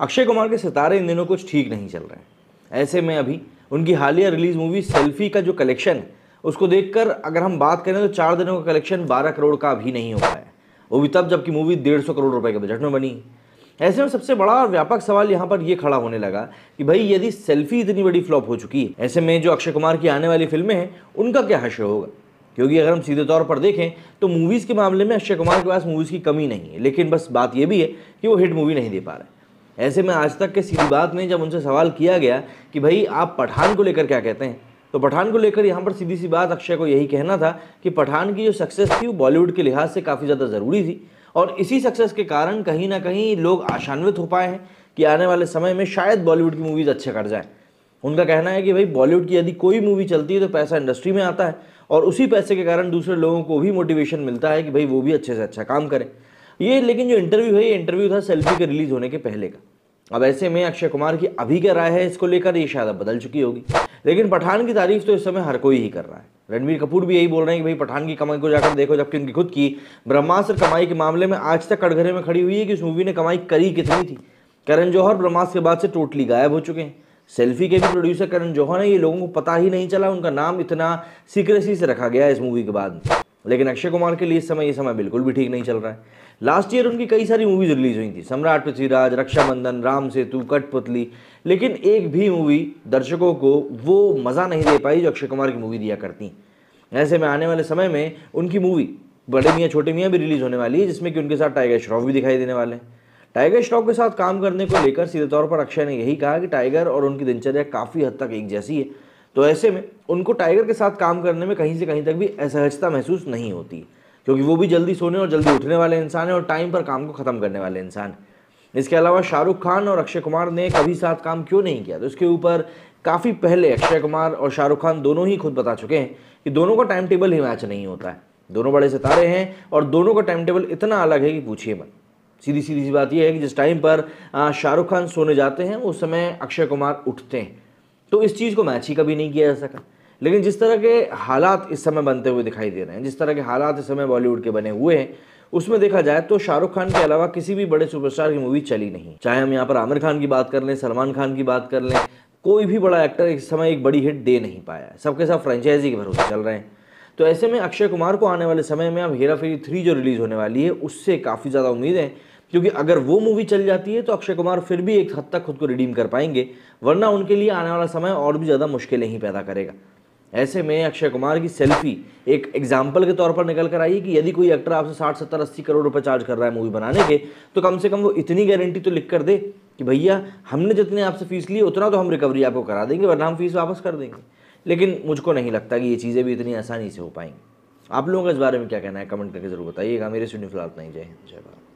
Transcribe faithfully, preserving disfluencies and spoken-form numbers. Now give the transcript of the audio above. अक्षय कुमार के सितारे इन दिनों कुछ ठीक नहीं चल रहे हैं। ऐसे में अभी उनकी हालिया रिलीज मूवी सेल्फी का जो कलेक्शन है उसको देखकर अगर हम बात करें तो चार दिनों का कलेक्शन बारह करोड़ का भी नहीं हो पाया, वो भी तब जबकि मूवी डेढ़ सौ करोड़ रुपए के बजट में बनी। ऐसे में सबसे बड़ा और व्यापक सवाल यहाँ पर ये खड़ा होने लगा कि भाई यदि सेल्फी इतनी बड़ी फ्लॉप हो चुकी है, ऐसे में जो अक्षय कुमार की आने वाली फिल्में हैं उनका क्या हश्र होगा? क्योंकि अगर हम सीधे तौर पर देखें तो मूवीज़ के मामले में अक्षय कुमार के पास मूवीज़ की कमी नहीं है, लेकिन बस बात यह भी है कि वो हिट मूवी नहीं दे पा रहे। ऐसे में आज तक के सीधी बात में जब उनसे सवाल किया गया कि भाई आप पठान को लेकर क्या कहते हैं, तो पठान को लेकर यहाँ पर सीधी सी बात अक्षय को यही कहना था कि पठान की जो सक्सेस थी वो बॉलीवुड के लिहाज से काफ़ी ज़्यादा ज़रूरी थी, और इसी सक्सेस के कारण कहीं ना कहीं लोग आशान्वित हो पाए हैं कि आने वाले समय में शायद बॉलीवुड की मूवीज़ अच्छे कर जाएँ। उनका कहना है कि भाई बॉलीवुड की यदि कोई मूवी चलती है तो पैसा इंडस्ट्री में आता है, और उसी पैसे के कारण दूसरे लोगों को भी मोटिवेशन मिलता है कि भाई वो भी अच्छे से अच्छा काम करें। ये लेकिन जो इंटरव्यू है ये इंटरव्यू था सेल्फी के रिलीज़ होने के पहले का। अब ऐसे में अक्षय कुमार की अभी क्या राय है इसको लेकर, ये शायद अब बदल चुकी होगी, लेकिन पठान की तारीफ तो इस समय हर कोई ही कर रहा है। रणवीर कपूर भी यही बोल रहे हैं कि भाई पठान की कमाई को जाकर देखो, जबकि उनकी खुद की ब्रह्मास्त्र कमाई के मामले में आज तक कटघरे में खड़ी हुई है कि उस मूवी ने कमाई करी कितनी थी। करण जौहर ब्रह्मास्त्र के बाद से टोटली गायब हो चुके हैं। सेल्फी के भी प्रोड्यूसर करण जौहर है, ये लोगों को पता ही नहीं चला, उनका नाम इतना सीक्रेसी से रखा गया है इस मूवी के बाद। लेकिन अक्षय कुमार के लिए इस समय ये समय बिल्कुल भी ठीक नहीं चल रहा है। लास्ट ईयर उनकी कई सारी मूवीज़ रिलीज हुई थी, सम्राट पृथ्वीराज, रक्षाबंधन, राम सेतु, कटपुतली, लेकिन एक भी मूवी दर्शकों को वो मज़ा नहीं दे पाई जो अक्षय कुमार की मूवी दिया करती। ऐसे में आने वाले समय में उनकी मूवी बड़े मियाँ छोटे मियाँ भी रिलीज़ होने वाली है, जिसमें कि उनके साथ टाइगर श्रॉफ भी दिखाई देने वाले हैं। टाइगर श्रॉफ के साथ काम करने को लेकर सीधे तौर पर अक्षय ने यही कहा कि टाइगर और उनकी दिनचर्या काफ़ी हद तक एक जैसी है, तो ऐसे में उनको टाइगर के साथ काम करने में कहीं से कहीं तक भी असहजता महसूस नहीं होती, क्योंकि वो भी जल्दी सोने और जल्दी उठने वाले इंसान हैं और टाइम पर काम को ख़त्म करने वाले इंसान। इसके अलावा शाहरुख खान और अक्षय कुमार ने कभी साथ काम क्यों नहीं किया, तो इसके ऊपर काफ़ी पहले अक्षय कुमार और शाहरुख खान दोनों ही खुद बता चुके हैं कि दोनों का टाइम टेबल ही मैच नहीं होता है। दोनों बड़े सितारे हैं और दोनों का टाइम टेबल इतना अलग है कि पूछिए मत। सीधी सीधी सी बात यह है कि जिस टाइम पर शाहरुख खान सोने जाते हैं उस समय अक्षय कुमार उठते हैं, तो इस चीज़ को मैच ही कभी नहीं किया जा सका। लेकिन जिस तरह के हालात इस समय बनते हुए दिखाई दे रहे हैं, जिस तरह के हालात इस समय बॉलीवुड के बने हुए हैं, उसमें देखा जाए तो शाहरुख खान के अलावा किसी भी बड़े सुपरस्टार की मूवी चली नहीं। चाहे हम यहाँ पर आमिर खान की बात कर लें, सलमान खान की बात कर लें, कोई भी बड़ा एक्टर इस समय एक बड़ी हिट दे नहीं पाया है। सबके साथ फ्रेंचाइजी के भरोसे चल रहे हैं। तो ऐसे में अक्षय कुमार को आने वाले समय में अब हीरा फेरी थ्री जो रिलीज़ होने वाली है उससे काफ़ी ज़्यादा उम्मीद है, क्योंकि अगर वो मूवी चल जाती है तो अक्षय कुमार फिर भी एक हद तक खुद को रिडीम कर पाएंगे, वरना उनके लिए आने वाला समय और भी ज़्यादा मुश्किलें ही पैदा करेगा। ऐसे में अक्षय कुमार की सेल्फी एक एग्जाम्पल के तौर पर निकल कर आई है कि यदि कोई एक्टर आपसे साठ सत्तर अस्सी करोड़ रुपये चार्ज कर रहा है मूवी बनाने के, तो कम से कम वो इतनी गारंटी तो लिख कर दे कि भैया हमने जितने आपसे फ़ीस ली उतना तो हम रिकवरी आपको करा देंगे, वरना हम फीस वापस कर देंगे। लेकिन मुझको नहीं लगता कि ये चीज़ें भी इतनी आसानी से हो पाएंगी। आप लोगों का इस बारे में क्या कहना है कमेंट करके ज़रूर बताइएगा। मेरे सुनने फिलहाल इतना ही। जय हिंद, जय भारत।